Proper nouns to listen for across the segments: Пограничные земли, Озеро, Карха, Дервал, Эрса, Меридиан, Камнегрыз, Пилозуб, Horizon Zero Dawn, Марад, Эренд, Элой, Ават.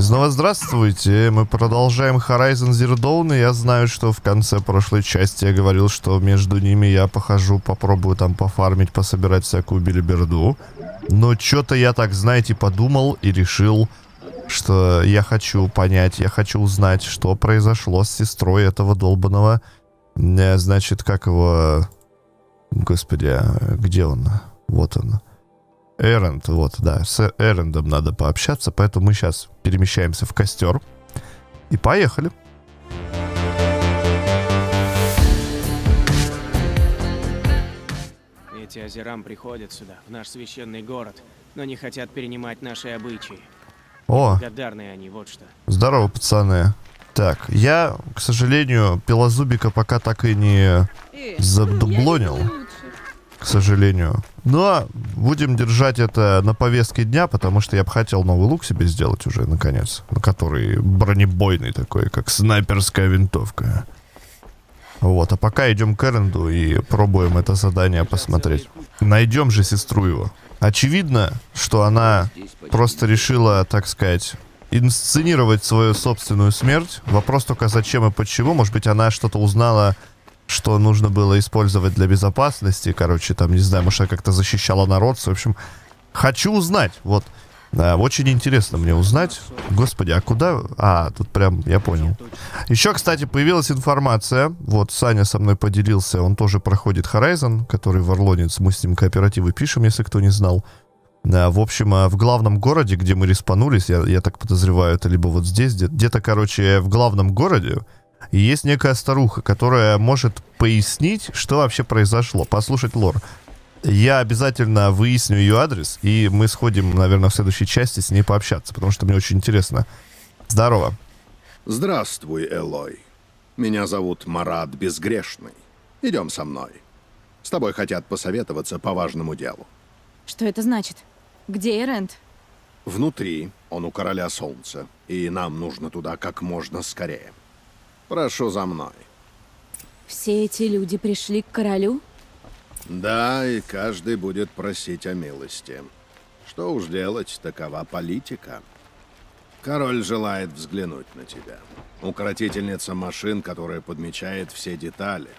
И снова здравствуйте, мы продолжаем Horizon Zero Dawn, и я знаю, что в конце прошлой части я говорил, что между ними я похожу, попробую там пофармить, пособирать всякую билиберду. Но что-то я так, знаете, подумал и решил, что я хочу понять, я хочу узнать, что произошло с сестрой этого долбаного, значит, как его... Господи, где он? Вот он. Эренд, вот, да, с Эрендом надо пообщаться, поэтому мы сейчас перемещаемся в костер. И поехали. Эти озерам приходят сюда, в наш священный город, но не хотят перенимать наши обычаи. О, благодарные они, вот что. Здорово, пацаны. Так, я, к сожалению, пилозубика пока так и не задублонил. К сожалению. Но будем держать это на повестке дня, потому что я бы хотел новый лук себе сделать уже, наконец. Который бронебойный такой, как снайперская винтовка. Вот, а пока идем к Эренду и пробуем это задание посмотреть. Найдем же сестру его. Очевидно, что она просто решила, так сказать, инсценировать свою собственную смерть. Вопрос только зачем и почему. Может быть, она что-то узнала, что нужно было использовать для безопасности. Короче, там, не знаю, может, она как-то защищала народ. В общем, хочу узнать. Вот, да, очень интересно мне узнать. Господи, а куда? А, тут прям, я понял. Еще, кстати, появилась информация. Вот, Саня со мной поделился. Он тоже проходит Horizon, который варлонец. Мы с ним кооперативы пишем, если кто не знал. Да, в общем, в главном городе, где мы респанулись, я так подозреваю, это либо вот здесь, где-то, короче, в главном городе, и есть некая старуха, которая может пояснить, что вообще произошло. Послушать лор. Я обязательно выясню ее адрес, и мы сходим, наверное, в следующей части с ней пообщаться, потому что мне очень интересно. Здорово. Здравствуй, Элой. Меня зовут Марад Безгрешный. Идем со мной. С тобой хотят посоветоваться по важному делу. Что это значит? Где Эренд? Внутри. Он у короля солнца. И нам нужно туда как можно скорее. Прошу за мной. Все эти люди пришли к королю? Да, и каждый будет просить о милости. Что уж делать, такова политика. Король желает взглянуть на тебя. Укротительница машин, которая подмечает все детали.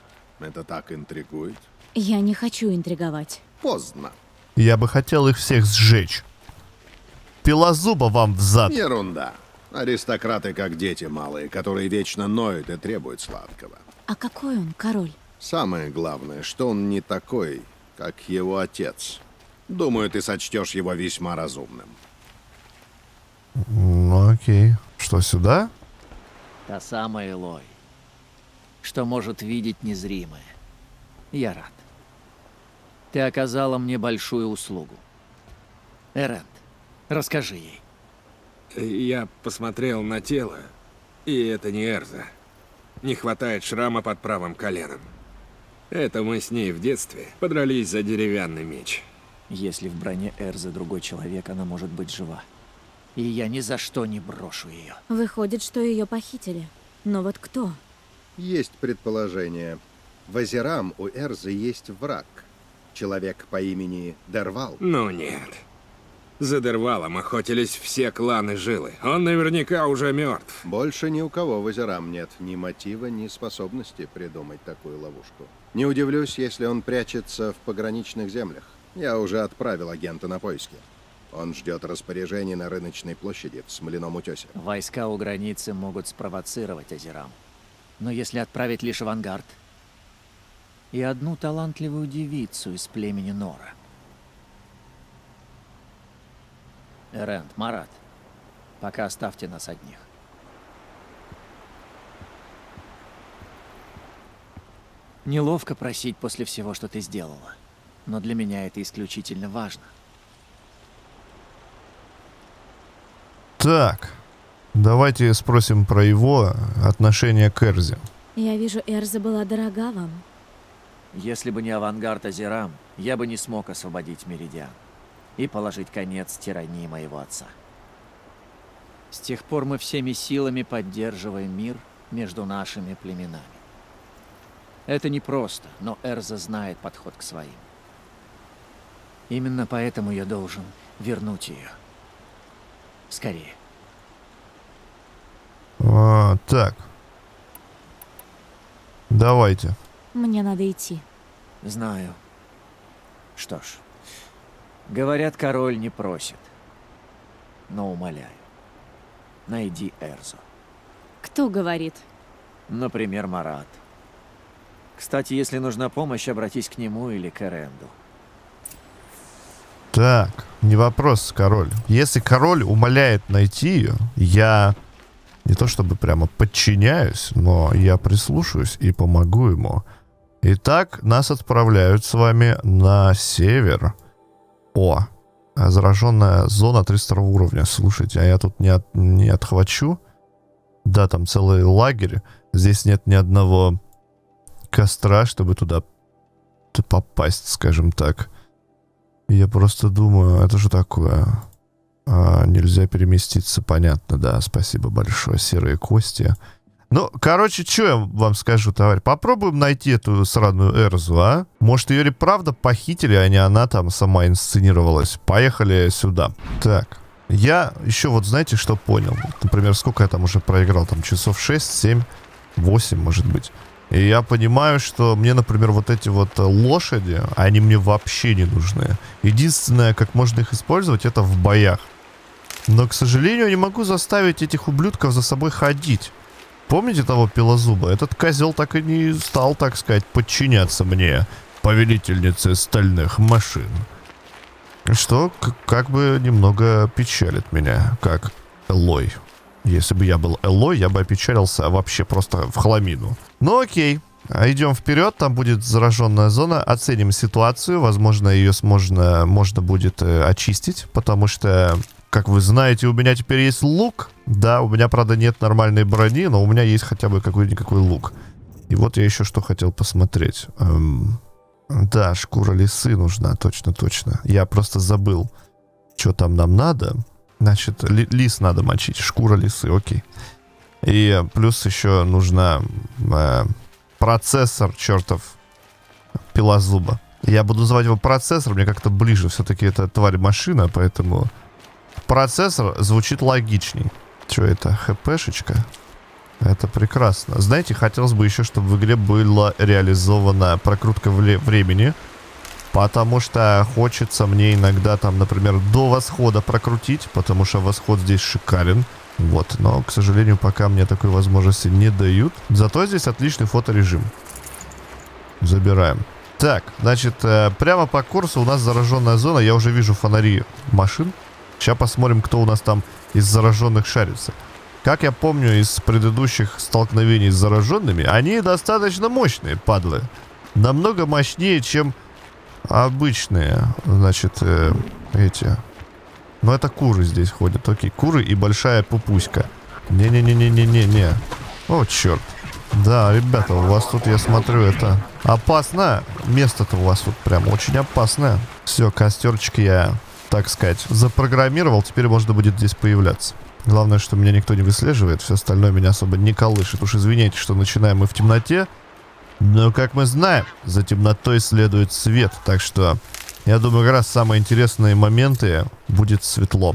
Это так интригует? Я не хочу интриговать. Поздно. Я бы хотел их всех сжечь. Пилозуба вам взад. Ерунда. Аристократы как дети малые, которые вечно ноют и требуют сладкого. А какой он, король? Самое главное, что он не такой, как его отец. Думаю, ты сочтешь его весьма разумным. Ну, окей. Что, сюда? Та самая Элой, что может видеть незримое. Я рад. Ты оказала мне большую услугу. Эренд, расскажи ей. Я посмотрел на тело, и это не Эрса. Не хватает шрама под правым коленом. Это мы с ней в детстве подрались за деревянный меч. Если в броне Эрсы другой человек, она может быть жива. И я ни за что не брошу ее. Выходит, что ее похитили. Но вот кто? Есть предположение. В Озерам у Эрсы есть враг. Человек по имени Дервал. Ну нет. За Дервалом охотились все кланы Жилы. Он наверняка уже мертв. Больше ни у кого в Озерам нет ни мотива, ни способности придумать такую ловушку. Не удивлюсь, если он прячется в пограничных землях. Я уже отправил агента на поиски. Он ждет распоряжений на рыночной площади в Смоляном утесе. Войска у границы могут спровоцировать Озерам. Но если отправить лишь авангард и одну талантливую девицу из племени Нора. Эренд, Марад, пока оставьте нас одних. Неловко просить после всего, что ты сделала, но для меня это исключительно важно. Так, давайте спросим про его отношение к Эрсе. Я вижу, Эрса была дорога вам. Если бы не авангард Озерам, я бы не смог освободить Меридиан и положить конец тирании моего отца. С тех пор мы всеми силами поддерживаем мир между нашими племенами. Это непросто, но Эрса знает подход к своим. Именно поэтому я должен вернуть ее. Скорее. Так. Давайте. Мне надо идти. Знаю. Что ж. Говорят, король не просит. Но умоляю. Найди Эрсу. Кто говорит? Например, Марад. Кстати, если нужна помощь, обратись к нему или к Эренду. Так, не вопрос, король. Если король умоляет найти ее, я не то чтобы прямо подчиняюсь, но я прислушаюсь и помогу ему. Итак, нас отправляют с вами на север. О, зараженная зона 32 уровня. Слушайте, а я тут не отхвачу. Да, там целый лагерь. Здесь нет ни одного костра, чтобы туда попасть, скажем так. Я просто думаю, это что такое? А, нельзя переместиться, понятно, да. Спасибо большое, серые кости. Ну, короче, что я вам скажу, товарищ? Попробуем найти эту сраную Эрсу, а? Может, ее ли правда похитили, а не она там сама инсценировалась? Поехали сюда. Так. Я еще вот, знаете, что понял? Например, сколько я там уже проиграл? Там часов 6, 7, 8, может быть. И я понимаю, что мне, например, вот эти вот лошади, они мне вообще не нужны. Единственное, как можно их использовать, это в боях. Но, к сожалению, не могу заставить этих ублюдков за собой ходить. Помните того пилозуба? Этот козел так и не стал, так сказать, подчиняться мне, повелительнице стальных машин. Что как бы немного печалит меня, как Элой. Если бы я был Элой, я бы опечалился вообще просто в хламину. Ну окей, идем вперед, там будет зараженная зона, оценим ситуацию, возможно, ее можно будет очистить, потому что, как вы знаете, у меня теперь есть лук. Да, у меня, правда, нет нормальной брони, но у меня есть хотя бы какой-никакой лук. И вот я еще что хотел посмотреть. Да, шкура лисы нужна, точно. Я просто забыл, что там нам надо. Значит, лис надо мочить, шкура лисы, окей. И плюс еще нужна процессор, чертов, пилозуба. Я буду называть его процессор, мне как-то ближе, все-таки это тварь-машина, поэтому процессор звучит логичней. Что это, хпшечка? Это прекрасно. Знаете, хотелось бы еще, чтобы в игре была реализована прокрутка времени. Потому что хочется мне иногда там, например, до восхода прокрутить, потому что восход здесь шикарен. Вот, но, к сожалению, пока мне такой возможности не дают. Зато здесь отличный фоторежим. Забираем. Так, значит, прямо по курсу у нас зараженная зона. Я уже вижу фонари машин. Сейчас посмотрим, кто у нас там из зараженных шарится. Как я помню из предыдущих столкновений с зараженными, они достаточно мощные, падлы. Намного мощнее, чем... обычные, значит, эти. Ну, это куры здесь ходят. Окей, куры и большая пупуська. Не-не-не-не-не-не-не. О, черт. Да, ребята, у вас тут, я смотрю, это опасно. Место-то у вас тут прям очень опасное. Все, костерчик я, так сказать, запрограммировал. Теперь можно будет здесь появляться. Главное, что меня никто не выслеживает. Все остальное меня особо не колышет. Уж извините, что начинаем мы в темноте. Но, как мы знаем, за темнотой следует свет. Так что, я думаю, как раз самые интересные моменты будет светло.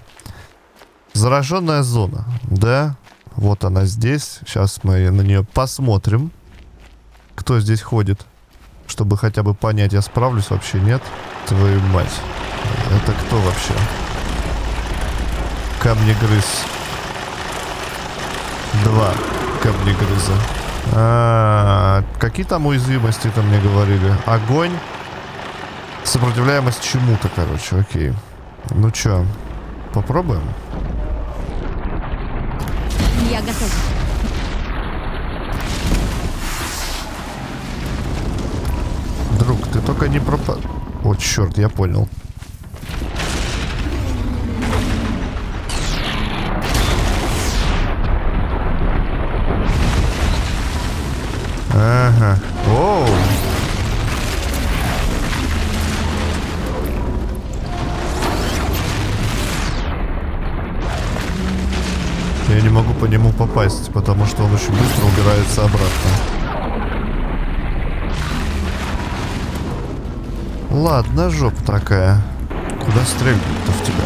Зараженная зона, да? Вот она здесь. Сейчас мы на нее посмотрим. Кто здесь ходит? Чтобы хотя бы понять, я справлюсь вообще, нет? Твою мать. Это кто вообще? Камнегрыз. 2 камнегрыза. Какие там уязвимости там мне говорили? Огонь. Сопротивляемость чему-то, короче, окей. Ну чё, попробуем? Я готов. Друг, ты только не пропал. О, черт, я понял. Ага. Оу. Я не могу по нему попасть, потому что он очень быстро убирается обратно. Ладно, жопа такая. Куда стрельнуть-то в тебя?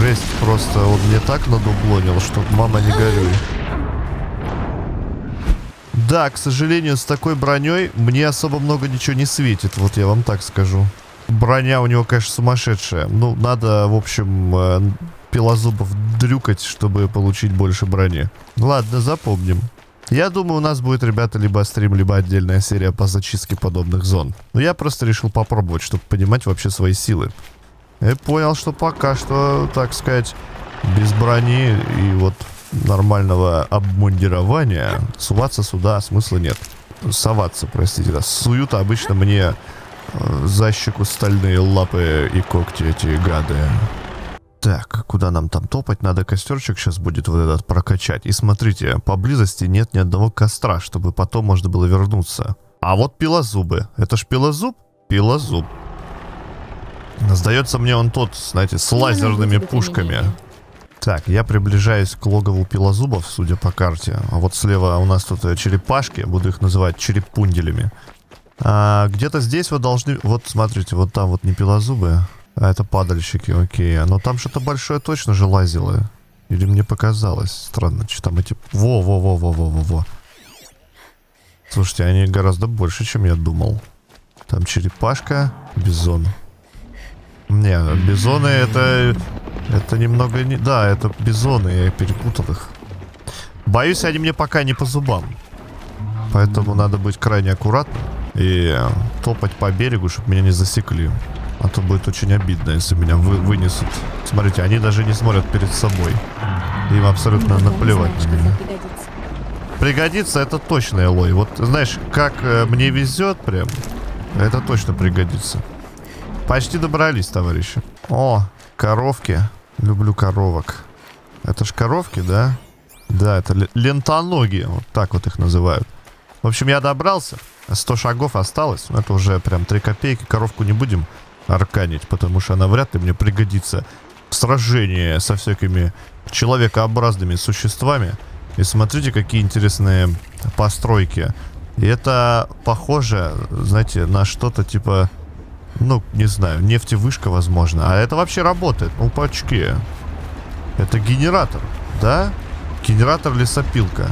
Жесть просто. Он мне так надублонил, что мама не горюй. Да, к сожалению, с такой броней мне особо много ничего не светит. Вот я вам так скажу. Броня у него, конечно, сумасшедшая. Ну, надо, в общем, пилозубов дрюкать, чтобы получить больше брони. Ладно, запомним. Я думаю, у нас будет, ребята, либо стрим, либо отдельная серия по зачистке подобных зон. Но я просто решил попробовать, чтобы понимать вообще свои силы. Я понял, что пока что, так сказать, без брони и вот нормального обмундирования суваться сюда смысла нет. Соваться, простите, да. Суют обычно мне за щеку стальные лапы и когти эти гады. Так, куда нам там топать? Надо костерчик сейчас будет вот этот прокачать. И смотрите, поблизости нет ни одного костра, чтобы потом можно было вернуться. А вот пилозубы. Это ж пилозуб? Пилозуб. Сдается мне он тот, знаете, с лазерными пушками. Так, я приближаюсь к логову пилозубов, судя по карте. А вот слева у нас тут черепашки, буду их называть черепунделями. А где-то здесь вы должны... Вот, смотрите, вот там вот не пилозубы, а это падальщики, окей. Но там что-то большое точно же лазило. Или мне показалось. Странно, что там эти... Во-во-во-во-во-во-во. Слушайте, они гораздо больше, чем я думал. Там черепашка, бизон. Не, бизоны это... Это немного не... Да, это бизоны, я перепутал их. Боюсь, они мне пока не по зубам. Поэтому надо быть крайне аккуратным и топать по берегу, чтобы меня не засекли. А то будет очень обидно, если меня вынесут. Смотрите, они даже не смотрят перед собой. Им абсолютно наплевать на меня. Пригодится, это точно, Элой. Вот, знаешь, как мне везет прям, это точно пригодится. Почти добрались, товарищи. О, коровки. Люблю коровок. Это ж коровки, да? Да, это лентоногие. Вот так вот их называют. В общем, я добрался. 100 шагов осталось. Это уже прям 3 копейки. Коровку не будем арканить, потому что она вряд ли мне пригодится в сражении со всякими человекообразными существами. И смотрите, какие интересные постройки. И это похоже, знаете, на что-то типа... Ну, не знаю, нефтевышка, возможно. А это вообще работает. Ну, пачки. Это генератор, да? Генератор-лесопилка.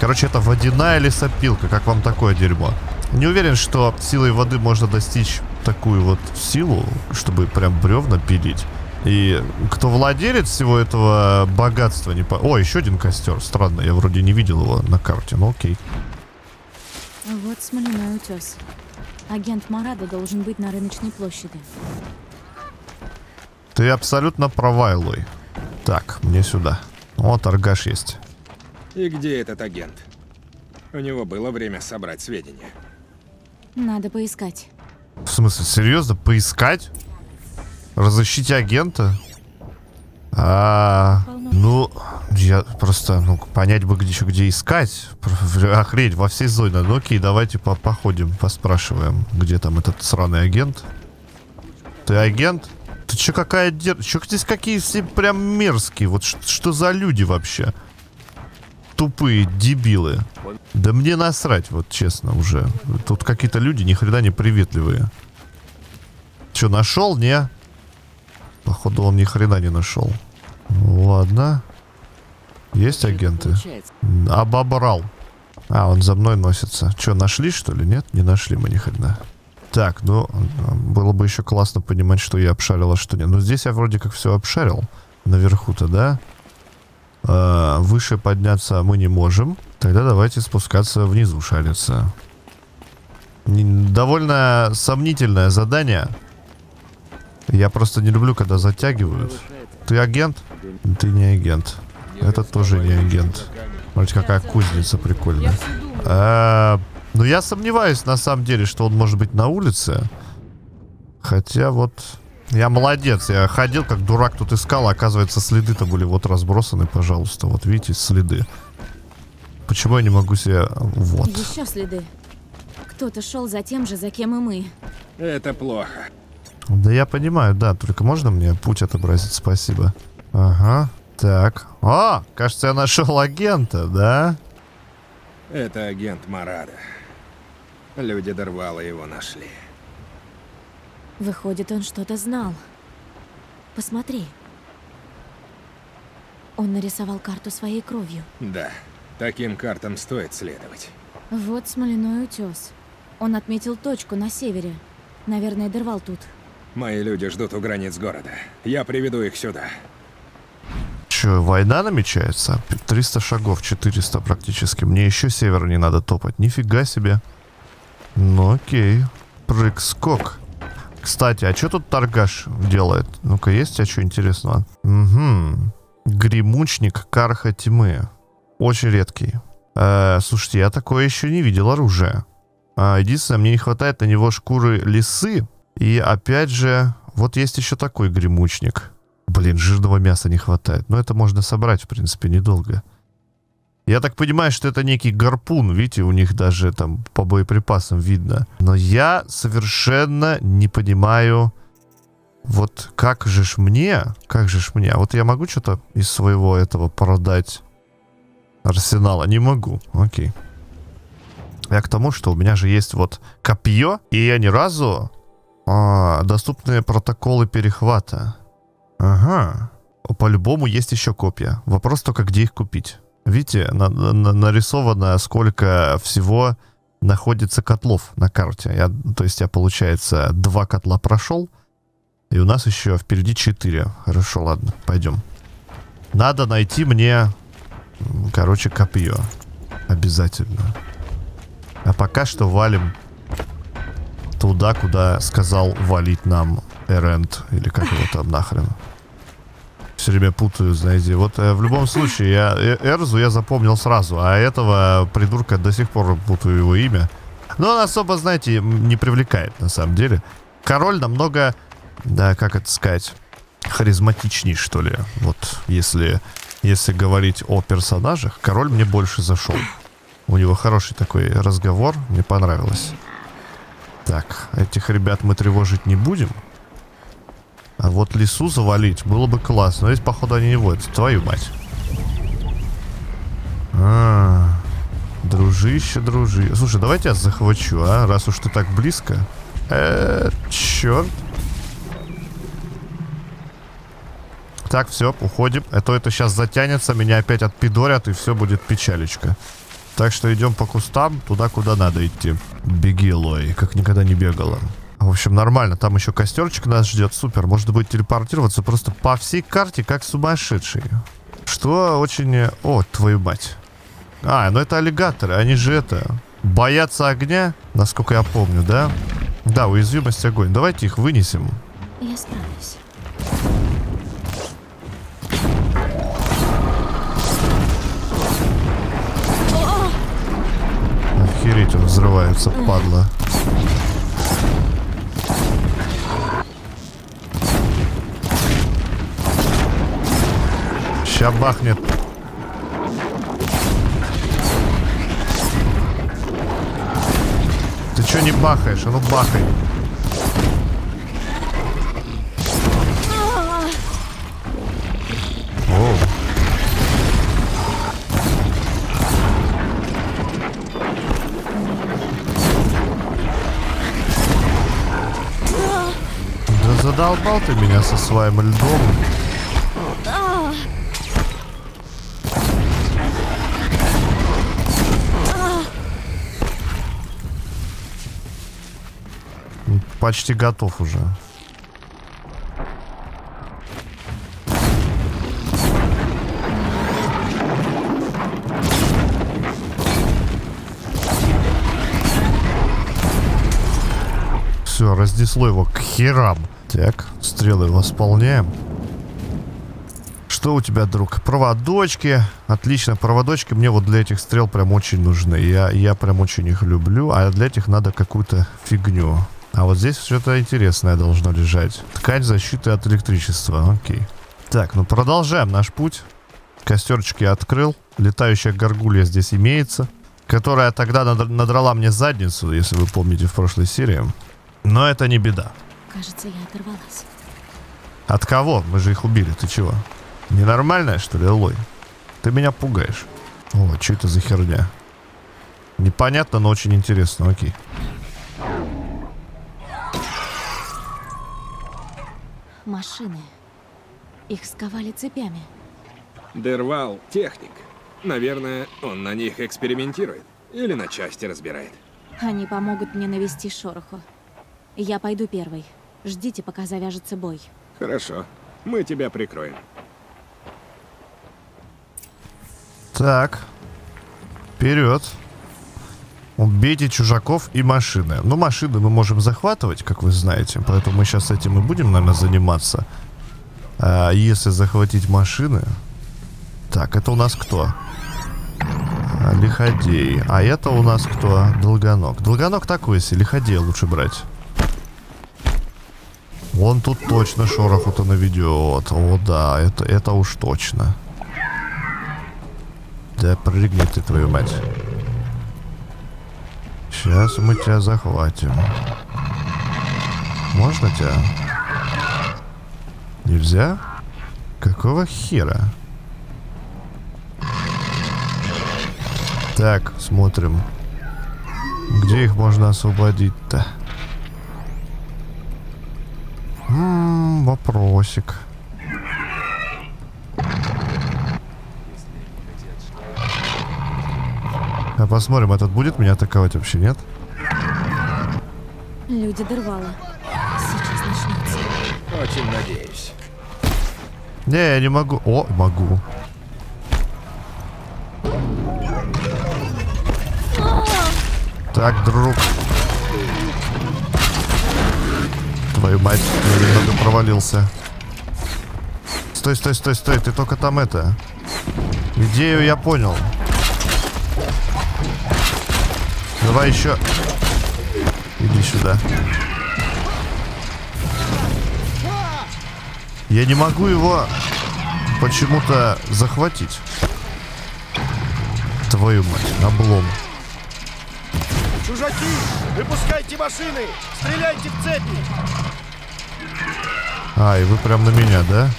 Короче, это водяная лесопилка. Как вам такое дерьмо? Не уверен, что силой воды можно достичь такую вот силу, чтобы прям бревна пилить. И кто владелец всего этого богатства, не по... О, еще один костер. Странно, я вроде не видел его на карте, но окей. Вот Смоляной утес. Агент Марада должен быть на рыночной площади. Ты абсолютно права, Элой. Так, мне сюда. О, торгаш есть. И где этот агент? У него было время собрать сведения. Надо поискать. В смысле, серьезно? Поискать? Разыщите агента? Ну, я просто, ну, понять бы, где искать. Охренеть, во всей зоне. Ну окей, давайте походим, поспрашиваем, где там этот сраный агент. Ты агент? Ты че какая дерзость? Че здесь какие все прям мерзкие? Вот что за люди вообще? Тупые дебилы. Да мне насрать, вот честно уже. Тут какие-то люди ни хрена не приветливые. Че, нашел? Не? Походу он ни хрена не нашел. Ладно. Есть агенты? Обобрал. А, он за мной носится. Че, нашли, что ли? Нет, не нашли мы ни хрена. Так, ну, было бы еще классно понимать, что я обшарил, а что нет. Но здесь я вроде как все обшарил. Наверху-то, да? Выше подняться мы не можем. Тогда давайте спускаться внизу шариться. Довольно сомнительное задание. Я просто не люблю, когда затягивают. Ты агент? Ты не агент. Это тоже не агент. Смотрите, какая кузница прикольная. Но я сомневаюсь, на самом деле, что он может быть на улице. Хотя вот... Я молодец. Я ходил, как дурак, тут искал. А оказывается, следы-то были вот разбросаны, пожалуйста. Вот видите, следы. Почему я не могу себе... Вот. Еще следы. Кто-то шел за тем же, за кем и мы. Это плохо. Да я понимаю, да, только можно мне путь отобразить, спасибо. Ага, так. О, кажется, я нашел агента, да? Это агент Марада. Люди Дервала его нашли. Выходит, он что-то знал. Посмотри. Он нарисовал карту своей кровью. Да, Таким картам стоит следовать. Вот Смоляной утес. Он отметил точку на севере. Наверное, Дервал тут. Мои люди ждут у границ города. Я приведу их сюда. Че, война намечается? 300 шагов, 400 практически. Мне еще север не надо топать. Нифига себе. Ну окей. Прыг, скок. Кстати, а что тут торгаш делает? Ну-ка, есть у тебя что интересного? Угу. Гремучник Карха Тьмы. Очень редкий. Слушайте, я такое еще не видел оружие. Единственное, мне не хватает на него шкуры лисы. И опять же, вот есть еще такой гремучник. Блин, жирного мяса не хватает. Но это можно собрать, в принципе, недолго. Я так понимаю, что это некий гарпун. Видите, у них даже там по боеприпасам видно. Но я совершенно не понимаю, вот как же ж мне. Вот я могу что-то из своего этого продать арсенала? Не могу. Окей. Я к тому, что у меня же есть вот копье. И я ни разу... доступные протоколы перехвата. Ага. По-любому есть еще копья. Вопрос только, где их купить. Видите, нарисовано, сколько всего находится котлов на карте. То есть я, получается, 2 котла прошел. И у нас еще впереди 4. Хорошо, ладно, пойдем. Надо найти мне, короче, копье. Обязательно. А пока что валим туда, куда сказал валить нам Эренд. Или как его там нахрен. Все время путаю, знаете. Вот в любом случае, Эрзу я запомнил сразу, а этого придурка до сих пор путаю его имя. Но он особо, знаете, не привлекает на самом деле. Король намного, да, как это сказать, харизматичней, что ли. Вот если говорить о персонажах, король мне больше зашел. У него хороший такой разговор, мне понравилось. Так, этих ребят мы тревожить не будем. А вот лесу завалить было бы классно. Но здесь, походу, они не водятся. Твою мать. Дружище, дружище. Слушай, давайте я захвачу, а? Раз уж ты так близко. Черт. Так, все, уходим. А то это сейчас затянется, меня опять отпидорят, и все будет печалечка. Так что идем по кустам, туда, куда надо идти. Беги, Элой, как никогда не бегала. В общем, нормально, там еще костерчик нас ждет, супер. Можно будет телепортироваться просто по всей карте, как сумасшедшие. Что очень... О, твою мать. Ну это аллигаторы, они же боятся огня, насколько я помню, да? Да, уязвимость огонь. Давайте их вынесем. Я справлюсь. Охереть, он взрывается, падла. Ща бахнет. Ты чё не бахаешь? А ну бахай. Да задолбал ты меня со своим льдом. Почти готов уже. Все, разнесло его к херам. Так, стрелы восполняем. Что у тебя, друг? Проводочки. Отлично, проводочки мне вот для этих стрел прям очень нужны. Я прям очень их люблю. А для этих надо какую-то фигню. А вот здесь что-то интересное должно лежать. Ткань защиты от электричества. Окей. Так, ну продолжаем наш путь. Костерчик я открыл. Летающая горгулья здесь имеется. Которая тогда надрала мне задницу, если вы помните, в прошлой серии. Но это не беда. Кажется, я оторвалась. От кого? Мы же их убили. Ты чего? Ненормальная, что ли, Элой? Ты меня пугаешь. О, что это за херня? Непонятно, но очень интересно. Окей. Машины. Их сковали цепями. Дервал — техник. Наверное, он на них экспериментирует. Или на части разбирает. Они помогут мне навести шороху. Я пойду первой. Ждите, пока завяжется бой. Хорошо. Мы тебя прикроем. Так. Вперед. Убейте чужаков и машины. Ну, машины мы можем захватывать, как вы знаете. Поэтому мы сейчас этим и будем, наверное, заниматься. А если захватить машины... Так, это у нас кто? Лиходей. А это у нас кто? Долгоног. Долгоног такой, если лиходея лучше брать. Он тут точно шороху-то наведет. О, да, это уж точно. Да прыгни ты, твою мать. Сейчас мы тебя захватим. Можно тебя? Нельзя? Какого хера? Так, смотрим. Где их можно освободить-то? Вопросик. А посмотрим, этот будет меня атаковать вообще, нет? Люди Дервала. Сейчас начнется. Очень надеюсь. Не, я не могу. О, могу. Так, друг. Твою мать, я немного провалился. Стой, стой, стой, стой. Ты только там это. Идею я понял. Давай еще. Иди сюда. Я не могу его почему-то захватить. Твою мать, облом. Чужаки, выпускайте машины! Стреляйте в цепи! А, и вы прям на меня, да?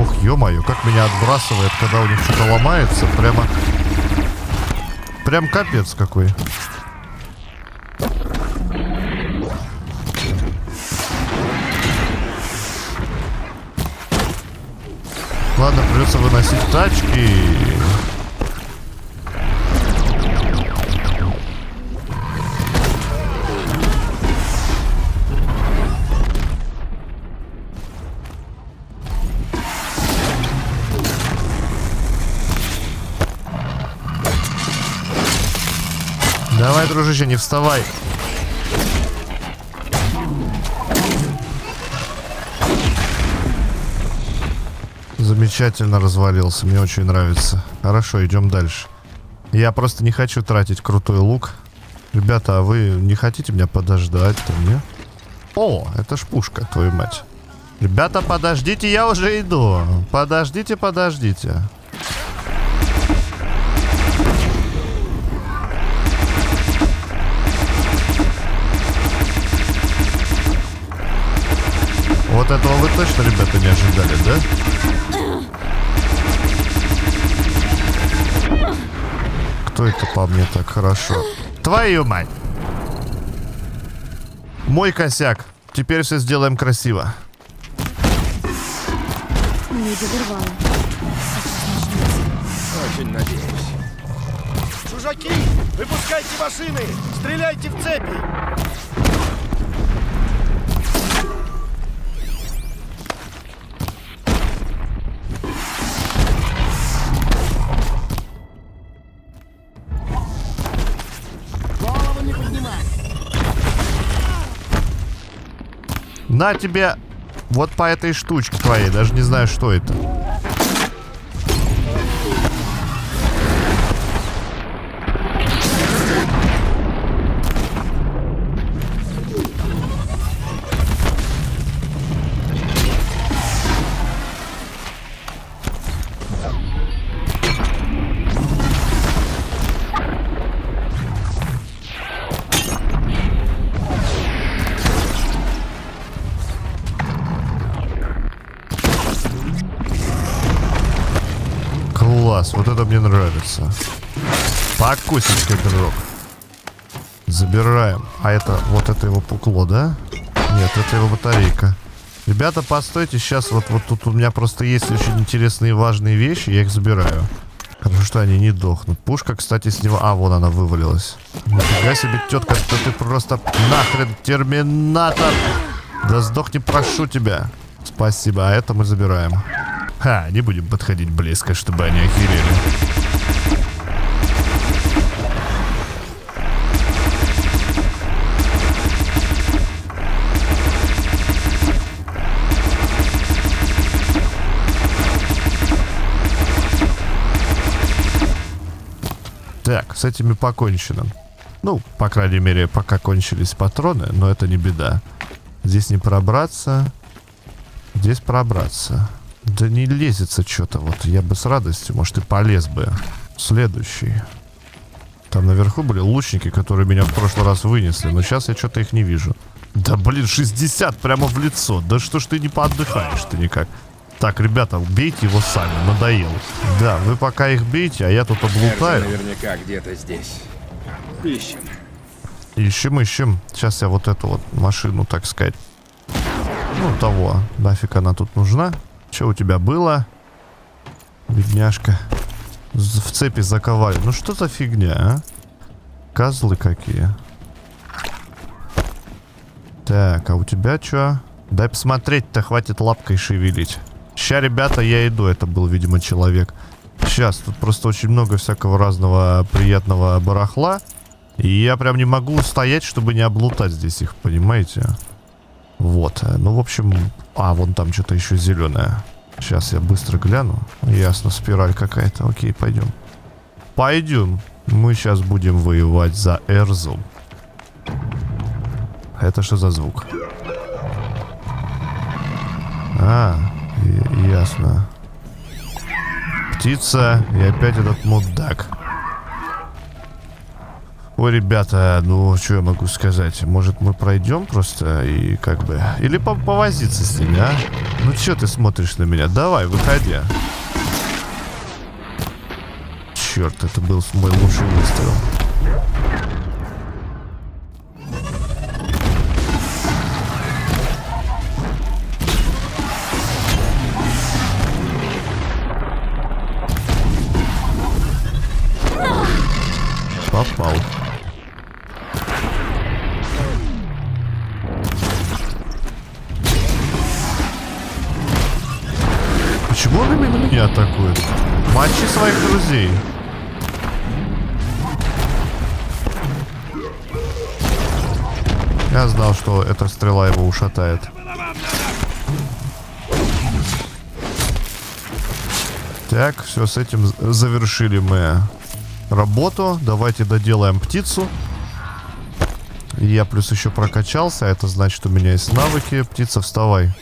Ох, ё-моё, как меня отбрасывает, когда у них что-то ломается. Прямо... Прям капец какой. Ладно, придется выносить тачки. Давай, дружище, не вставай. Замечательно развалился, мне очень нравится. Хорошо, идем дальше. Я просто не хочу тратить крутой лук. Ребята, а вы не хотите меня подождать-то, не? О, это ж пушка, твою мать. Ребята, подождите, я уже иду. Подождите, подождите. Вот этого вы точно, ребята, не ожидали, да? Кто это по мне так хорошо? Твою мать! Мой косяк. Теперь все сделаем красиво. Очень надеюсь. Чужаки, выпускайте машины! Стреляйте в цепи! На тебе вот по этой штучке твоей. Даже не знаю, что это. Вот это мне нравится. Покусечка, друг. Забираем. А это, вот это его пукло, да? Нет, это его батарейка. Ребята, постойте, сейчас вот тут у меня просто есть очень интересные и важные вещи, я их забираю. Потому что они не дохнут. Пушка, кстати, с него... А, вон она вывалилась. Нифига себе, тетка, да ты просто нахрен терминатор! Да сдохни, прошу тебя. Спасибо, а это мы забираем. Ха, не будем подходить близко, чтобы они охерели. Так, с этими покончено. Ну, по крайней мере, пока кончились патроны, но это не беда. Здесь не пробраться. Здесь пробраться. Да не лезется что-то. Вот я бы с радостью, может, и полез бы. Следующий. Там наверху были лучники, которые меня в прошлый раз вынесли, но сейчас я что-то их не вижу. Да, блин, 60 прямо в лицо. Да что ж ты не поотдыхаешь ты никак. Так, ребята, бейте его сами, надоел. Да, вы пока их бейте, а я тут облутаю. Эрса наверняка где-то здесь. Ищем. Ищем, ищем. Сейчас я вот эту вот машину, так сказать. Ну, того. Нафиг она тут нужна. Что у тебя было? Бедняжка. В цепи заковали. Ну, что за фигня, а? Козлы какие. Так, а у тебя что? Дай посмотреть-то, хватит лапкой шевелить. Ща, ребята, я иду. Это был, видимо, человек. Сейчас, тут просто очень много всякого разного приятного барахла. И я прям не могу устоять, чтобы не облутать здесь их, понимаете? Вот, ну, в общем... А, вон там что-то еще зеленое. Сейчас я быстро гляну. Ясно, спираль какая-то. Окей, пойдем. Пойдем. Мы сейчас будем воевать за Эрзу. Это что за звук? А... Ясно. Птица и опять этот мудак. Ой, ребята, ну что я могу сказать? Может, мы пройдем просто и как бы... Или повозиться с ними, а? Ну что ты смотришь на меня? Давай, выходи. Черт, это был мой лучший выстрел. Попал. Почему он именно меня атакует? Мочи своих друзей. Я знал, что эта стрела его ушатает. Так, все, с этим завершили мы работу. Давайте доделаем птицу. Я плюс еще прокачался. Это значит, у меня есть навыки. Птица, вставай.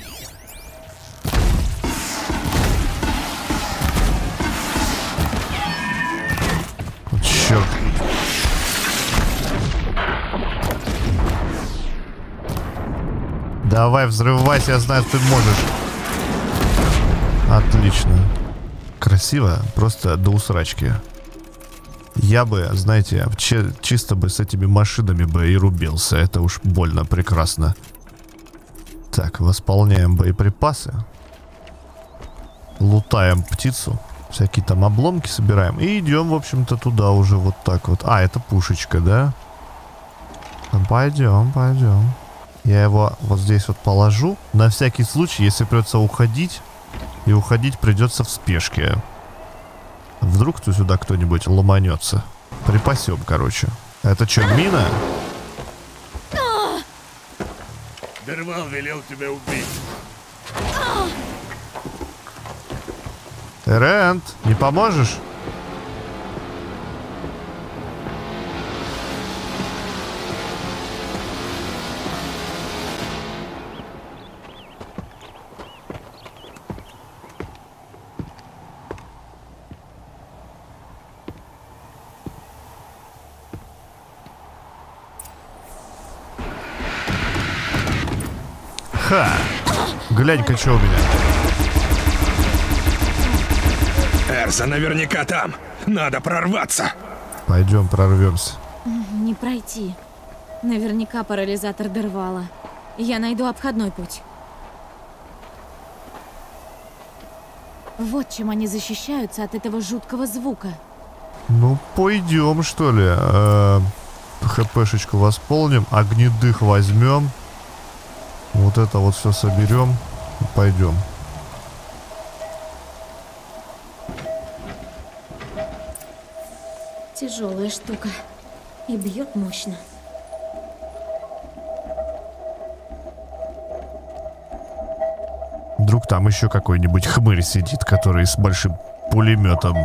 Черт. Давай, взрывайся. Я знаю, ты можешь. Отлично. Красиво. Просто до усрачки. Я бы, знаете, чисто бы с этими машинами бы и рубился. Это уж больно прекрасно. Так, восполняем боеприпасы. Лутаем птицу. Всякие там обломки собираем. И идем, в общем-то, туда уже вот так вот. А, это пушечка, да? Пойдем, пойдем. Я его вот здесь вот положу. На всякий случай, если придется уходить. И уходить придется в спешке. Вдруг тут сюда кто-нибудь ломанется. Припасем, короче. Это что, мина? Дервал велел тебя убить. Эренд, не поможешь? Ха! Глянь-ка, что у меня. Эрса наверняка там. Надо прорваться. Пойдем прорвемся. Не пройти. Наверняка парализатор Дервала. Я найду обходной путь. Вот чем они защищаются от этого жуткого звука. Ну, пойдем, что ли. ХПшечку восполним, огнедых возьмем. Вот это вот все соберем. Пойдем. Тяжелая штука. И бьет мощно. Вдруг там еще какой-нибудь хмырь сидит, который с большим пулеметом.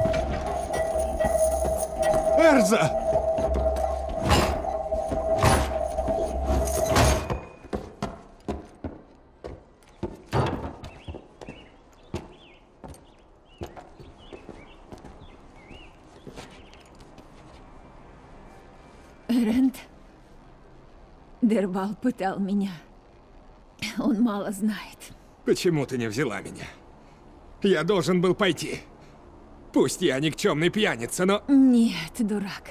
Эрса! Эренд. Дервал пытал меня. Он мало знает. Почему ты не взяла меня? Я должен был пойти. Пусть я никчемный пьяница, но... Нет, дурак.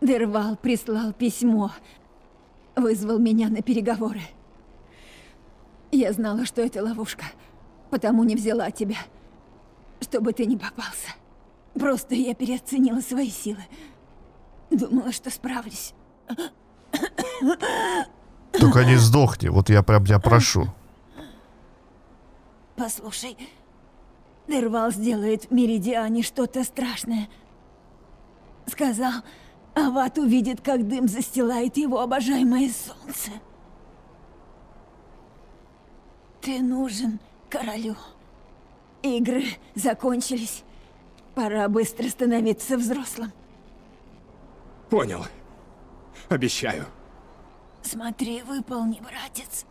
Дервал прислал письмо. Вызвал меня на переговоры. Я знала, что это ловушка. Потому не взяла тебя. Чтобы ты не попался. Просто я переоценила свои силы. Думала, что справлюсь. Только не сдохни, вот я прям тебя прошу. Послушай, Дервал сделает в Меридиане что-то страшное. Сказал, Ават увидит, как дым застилает его обожаемое солнце. Ты нужен королю. Игры закончились. Пора быстро становиться взрослым. Понял. Обещаю. Смотри, выполни, братец.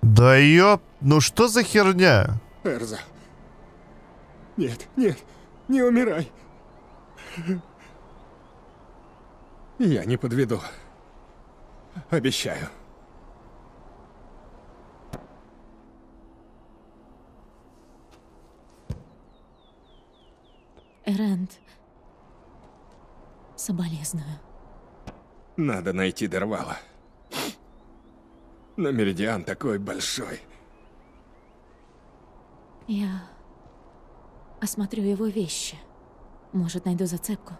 Да ёп, ну что за херня? Эрса. Нет, нет, не умирай. Я не подведу. Обещаю. Эренд. Соболезную. Надо найти Дервала. Но Меридиан такой большой. Я осмотрю его вещи. Может, найду зацепку.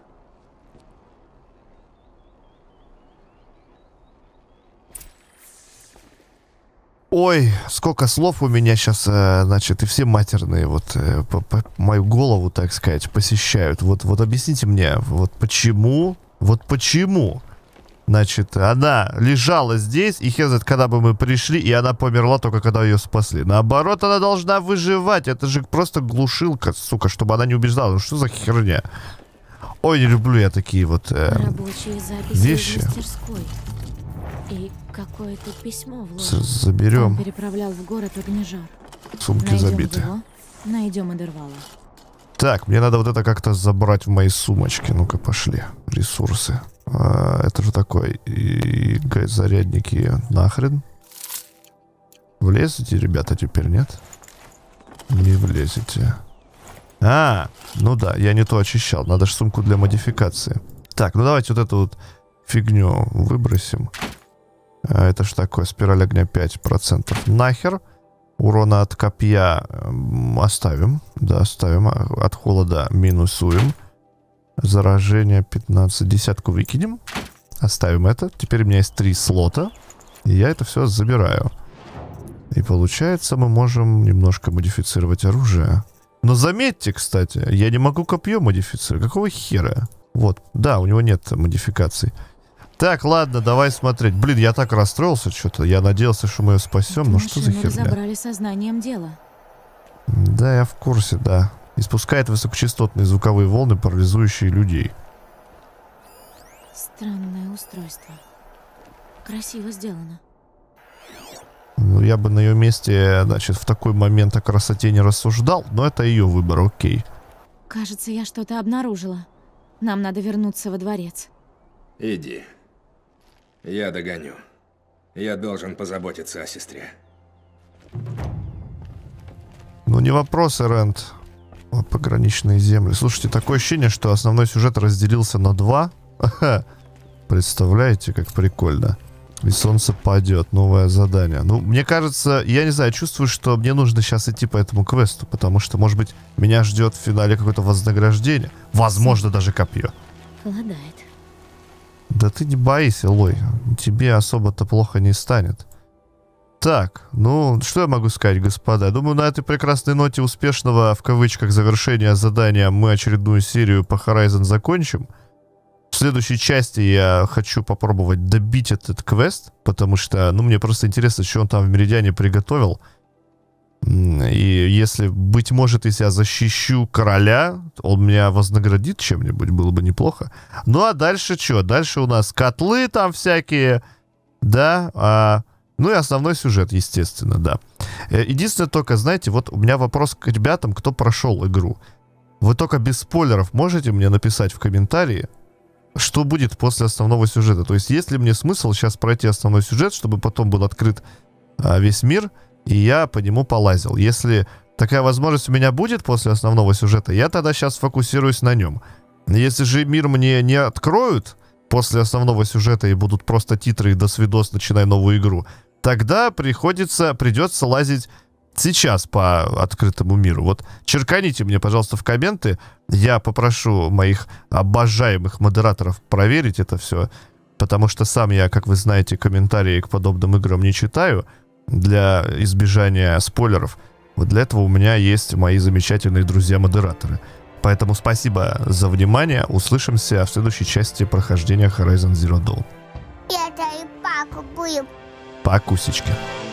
Ой, сколько слов у меня сейчас, значит, и все матерные вот по мою голову, так сказать, посещают. Вот объясните мне, вот почему, значит, она лежала здесь, и хер знает, когда бы мы пришли, и она померла только когда ее спасли. Наоборот, она должна выживать, это же просто глушилка, сука, чтобы она не убеждала. Ну что за херня? Ой, не люблю я такие вот вещи. И какое-то письмо в лодке. Заберем. Он переправлял в город огнежар. Сумки забиты. Найдем Дервала. Так, мне надо вот это как-то забрать в мои сумочки. Ну-ка, пошли. Ресурсы. Это же такой. И зарядники нахрен. Влезете, ребята, теперь нет? Не влезете. А, ну да, я не то очищал. Надо же сумку для модификации. Так, ну давайте вот эту вот фигню выбросим. А это ж такое, спираль огня 5%. Нахер. Урона от копья оставим. Да, оставим. От холода минусуем. Заражение 15. Десятку выкинем. Оставим это. Теперь у меня есть 3 слота. И я это все забираю. И получается, мы можем немножко модифицировать оружие. Но заметьте, кстати, я не могу копье модифицировать. Какого хера? Вот. Да, у него нет модификаций. Так, ладно, давай смотреть. Блин, я так расстроился что-то. Я надеялся, что мы ее спасем. Ну что за херня? Забрали сознанием дела. Да, я в курсе, да. Испускает высокочастотные звуковые волны, парализующие людей. Странное устройство. Красиво сделано. Ну, я бы на ее месте, значит, в такой момент о красоте не рассуждал. Но это ее выбор, окей. Кажется, я что-то обнаружила. Нам надо вернуться во дворец. Иди. Я догоню. Я должен позаботиться о сестре. Ну не вопрос, Эренд. Пограничные земли. Слушайте, такое ощущение, что основной сюжет разделился на 2. Ага. Представляете, как прикольно. И солнце падет. Новое задание. Ну, мне кажется, я не знаю, чувствую, что мне нужно сейчас идти по этому квесту, потому что, может быть, меня ждет в финале какое-то вознаграждение. Возможно, даже копье. Холодает. Да ты не боись, Элой. Тебе особо-то плохо не станет. Так, ну, что я могу сказать, господа? Думаю, на этой прекрасной ноте успешного, в кавычках, завершения задания мы очередную серию по Horizon закончим. В следующей части я хочу попробовать добить этот квест, потому что, ну, мне просто интересно, что он там в Меридиане приготовил. И если, быть может, если я защищу короля, он меня вознаградит чем-нибудь, было бы неплохо. Ну, а дальше что? Дальше у нас котлы там всякие, да, ну и основной сюжет, естественно, да. Единственное только, знаете, вот у меня вопрос к ребятам, кто прошел игру. Вы только без спойлеров можете мне написать в комментарии, что будет после основного сюжета. То есть, есть ли мне смысл сейчас пройти основной сюжет, чтобы потом был открыт весь мир, и я по нему полазил. Если такая возможность у меня будет после основного сюжета, я тогда сейчас фокусируюсь на нем. Если же мир мне не откроют после основного сюжета и будут просто титры и до свидос, начинай новую игру, тогда придется лазить сейчас по открытому миру. Вот черканите мне, пожалуйста, в комменты. Я попрошу моих обожаемых модераторов проверить это все, потому что сам я, как вы знаете, комментарии к подобным играм не читаю для избежания спойлеров. Вот для этого у меня есть мои замечательные друзья-модераторы. Поэтому спасибо за внимание. Услышимся в следующей части прохождения Horizon Zero Dawn. Это и пакусечки.